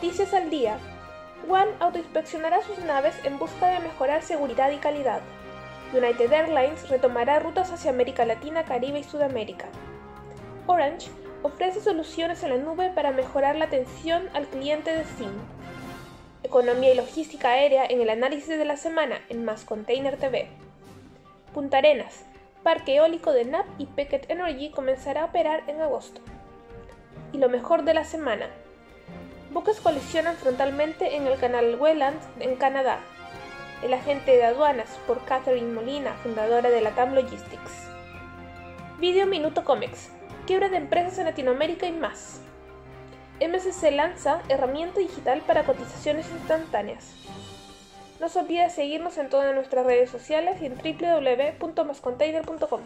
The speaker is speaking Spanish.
Noticias al día. One autoinspeccionará sus naves en busca de mejorar seguridad y calidad. United Airlines retomará rutas hacia América Latina, Caribe y Sudamérica. Orange ofrece soluciones en la nube para mejorar la atención al cliente de SIM. Economía y logística aérea en el análisis de la semana en Más Container TV. Punta Arenas, parque eólico de NAP y Packet Energy comenzará a operar en agosto. Y lo mejor de la semana. Buques colisionan frontalmente en el canal Welland en Canadá. El agente de aduanas por Catherine Molina, fundadora de Latam Logistics. Video Minuto Comics, quiebra de empresas en Latinoamérica y más. MSC lanza herramienta digital para cotizaciones instantáneas. No se olvide seguirnos en todas nuestras redes sociales y en www.mascontainer.com.